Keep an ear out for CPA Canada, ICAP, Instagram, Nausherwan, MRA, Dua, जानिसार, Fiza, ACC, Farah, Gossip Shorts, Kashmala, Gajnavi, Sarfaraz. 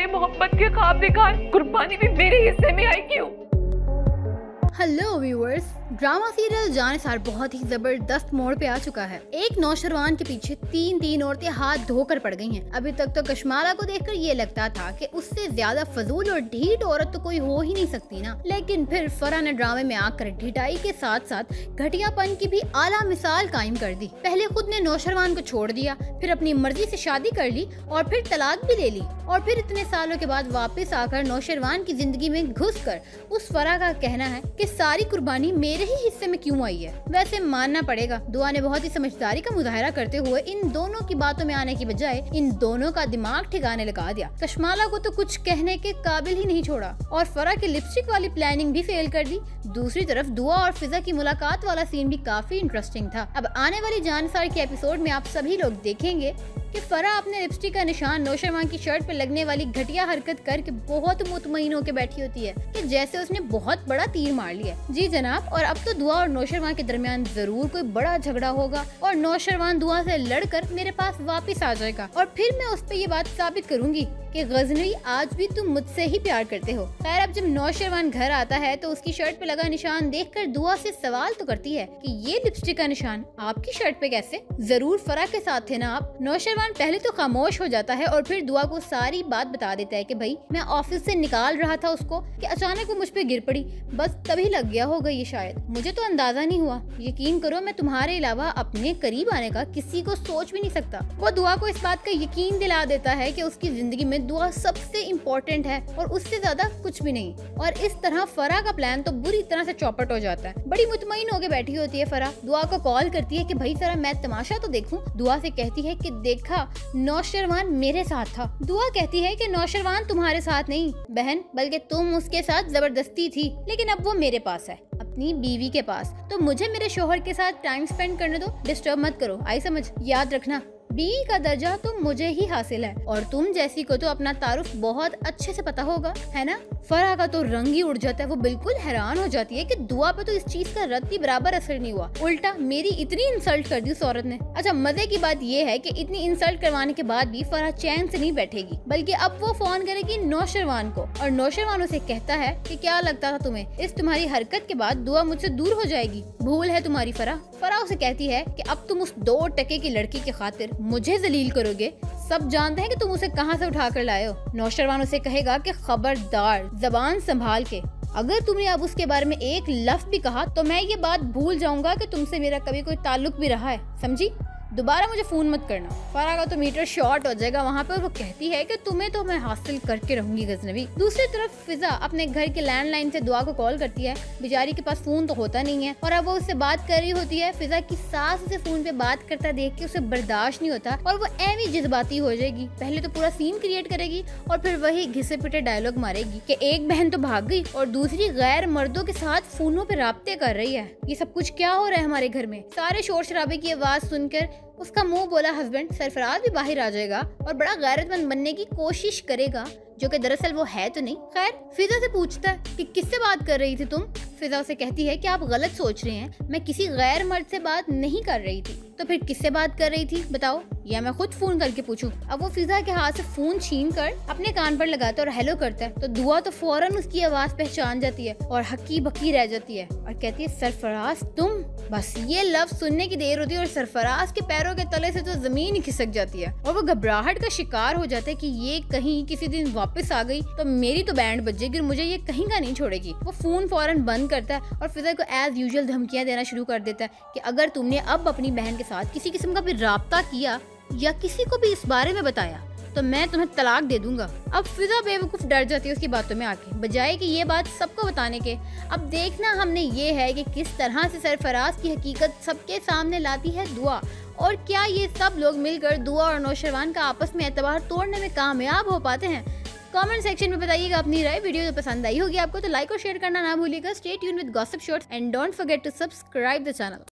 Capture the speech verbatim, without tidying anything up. ने मोहब्बत के ख्वाब दिखाए, कुर्बानी भी मेरे हिस्से में आई क्यों? Hello viewers, drama serial जानिसार बहुत ही जबरदस्त मोड़ पे आ चुका है। एक नौशरवान के पीछे तीन तीन औरतें हाथ धोकर पड़ गई हैं। अभी तक तो कश्माला को देखकर ये लगता था कि उससे ज्यादा फजूल और ढीठ औरत तो कोई हो ही नहीं सकती ना, लेकिन फिर फराह ने ड्रामे में आकर ढिठाई के साथ साथ घटियापन की भी आला मिसाल कायम कर दी। पहले खुद ने नौशरवान को छोड़ दिया, फिर अपनी मर्जी से शादी कर ली और फिर तलाक भी ले ली, और फिर इतने सालों के बाद वापस आकर नौशरवान की जिंदगी में घुस कर उस फराह का कहना है कि सारी कुर्बानी मेरे ही हिस्से में क्यों आई है। वैसे मानना पड़ेगा, दुआ ने बहुत ही समझदारी का मुजाहरा करते हुए इन दोनों की बातों में आने की बजाय इन दोनों का दिमाग ठिकाने लगा दिया। कश्माला को तो कुछ कहने के काबिल ही नहीं छोड़ा और फराह की लिपस्टिक वाली प्लानिंग भी फेल कर दी। दूसरी तरफ दुआ और फिजा की मुलाकात वाला सीन भी काफी इंटरेस्टिंग था। अब आने वाली जानिसार के एपिसोड में आप सभी लोग देखेंगे कि फराह अपने लिपस्टिक का निशान नौशरवान की शर्ट पर लगने वाली घटिया हरकत करके बहुत मुतमईन होकर बैठी होती है कि जैसे उसने बहुत बड़ा तीर मार लिया। जी जनाब, और अब तो दुआ और नौशरवान के दरमियान जरूर कोई बड़ा झगड़ा होगा और नौशरवान दुआ से लड़कर मेरे पास वापस आ जाएगा और फिर मैं उस पर ये बात साबित करूंगी कि गजनवी आज भी तुम मुझसे ही प्यार करते हो। खैर, अब जब नौशरवान घर आता है तो उसकी शर्ट पे लगा निशान देखकर दुआ से सवाल तो करती है कि ये लिपस्टिक का निशान आपकी शर्ट पे कैसे? जरूर फराह के साथ थे ना आप? नौशरवान पहले तो खामोश हो जाता है और फिर दुआ को सारी बात बता देता है कि भाई मैं ऑफिस से निकाल रहा था उसको कि अचानक वो मुझ पे गिर पड़ी, बस तभी लग गया होगा ये शायद, मुझे तो अंदाजा नहीं हुआ। यकीन करो मैं तुम्हारे अलावा अपने करीब आने का किसी को सोच भी नहीं सकता। वो दुआ को इस बात का यकीन दिला देता है कि उसकी जिंदगी में दुआ सबसे इम्पोर्टेंट है और उससे ज्यादा कुछ भी नहीं। और इस तरह फराह का प्लान तो बुरी तरह से चौपट हो जाता है। बड़ी मुतमईन होकर बैठी होती है फराह। दुआ को कॉल करती है कि भाई जरा मैं तमाशा तो देखूं। दुआ से कहती है कि देखा नौशरवान मेरे साथ था। दुआ कहती है कि नौशरवान तुम्हारे साथ नहीं बहन, बल्कि तुम उसके साथ जबरदस्ती थी, लेकिन अब वो मेरे पास है, अपनी बीवी के पास, तो मुझे मेरे शोहर के साथ टाइम स्पेंड करने दो, डिस्टर्ब मत करो। आई समझ? याद रखना बीवी का दर्जा तो मुझे ही हासिल है और तुम जैसी को तो अपना तारुफ बहुत अच्छे से पता होगा, है ना? फराह का तो रंग ही उड़ जाता है। वो बिल्कुल हैरान हो जाती है कि दुआ पे तो इस चीज का रत्ती बराबर असर नहीं हुआ, उल्टा मेरी इतनी इंसल्ट कर दी उस औरत ने। अच्छा, मजे की बात ये है कि इतनी इंसल्ट करवाने के बाद भी फराह चैन से नहीं बैठेगी, बल्कि अब वो फोन करेगी नौशरवान को और नौशरवान उसे कहता है कि क्या लगता था तुम्हें इस तुम्हारी हरकत के बाद दुआ मुझसे दूर हो जाएगी? भूल है तुम्हारी फराह। फराह उसे कहती है कि अब तुम उस दो टके की लड़की की खातिर मुझे जलील करोगे, सब जानते हैं कि तुम उसे कहां से उठा कर लाए हो। नौशरवान उसे कहेगा कि खबरदार, जबान संभाल के, अगर तुमने अब उसके बारे में एक लफ्ज भी कहा तो मैं ये बात भूल जाऊंगा कि तुमसे मेरा कभी कोई ताल्लुक भी रहा है, समझी? दोबारा मुझे फोन मत करना। फराह का तो मीटर शॉर्ट हो जाएगा वहाँ पे। वो कहती है कि तुम्हें तो मैं हासिल करके रहूंगी गजनवी। दूसरी तरफ फिजा अपने घर के लैंडलाइन से दुआ को कॉल करती है। बेचारी के पास फोन तो होता नहीं है और अब वो उससे बात कर रही होती है। फिजा की सास उसे फोन पे बात करता देख के उसे बर्दाश्त नहीं होता और वो ऐवी जज्बाती हो जाएगी। पहले तो पूरा सीन क्रिएट करेगी और फिर वही घिसे पिटे डायलॉग मारेगी कि एक बहन तो भाग गई और दूसरी गैर मर्दों के साथ फोनों पे राब्ते कर रही है। ये सब कुछ क्या हो रहा है हमारे घर में? सारे शोर शराबे की आवाज सुनकर उसका मुंह बोला हस्बैंड सरफराज भी बाहर आ जाएगा और बड़ा गैरतमंद बनने की कोशिश करेगा, जो कि दरअसल वो है तो नहीं। खैर, फिजा से पूछता है कि किससे बात कर रही थी तुम? फिजा उसे कहती है कि आप गलत सोच रहे हैं, मैं किसी गैर मर्द से बात नहीं कर रही थी। तो फिर किससे बात कर रही थी बताओ, या मैं खुद फोन करके पूछूं? अब वो फिजा के हाथ से फोन छीन कर अपने कान पर लगाता है और हेलो करता है तो दुआ तो फौरन उसकी आवाज पहचान जाती है और हक्की बक्की रह जाती है और कहती है सरफराज तुम? बस ये लफ्ज सुनने की देर होती है और सरफराज के पैरों के तले से तो जमीन खिसक जाती है और वो घबराहट का शिकार हो जाता है कि ये कहीं किसी दिन वापस आ गई तो मेरी तो बैंड बज जाएगी और मुझे ये कहीं का नहीं छोड़ेगी। वो फोन फौरन बंद करता है और फिजा को एज यूजुअल धमकियां देना शुरू कर देता है कि अगर तुमने अब अपनी बहन के साथ किसी किस्म का भी राब्ता किया या किसी को भी इस बारे में बताया तो मैं तुम्हें तलाक दे दूंगा। अब फिजा बेवकूफ डर जाती है उसकी बातों में आके, बजाय कि ये बात सबको बताने के। अब देखना हमने ये है कि किस तरह से सरफराज की हकीकत सबके सामने लाती है दुआ, और क्या ये सब लोग मिलकर दुआ और नौशरवान का आपस में एतबार तोड़ने में कामयाब हो पाते हैं? कमेंट सेक्शन में बताइएगा अपनी राय। वीडियो तो पसंद आई होगी आपको तो लाइक और शेयर करना ना भूलिएगा। Stay tune with gossip shorts and don't forget to subscribe the channel.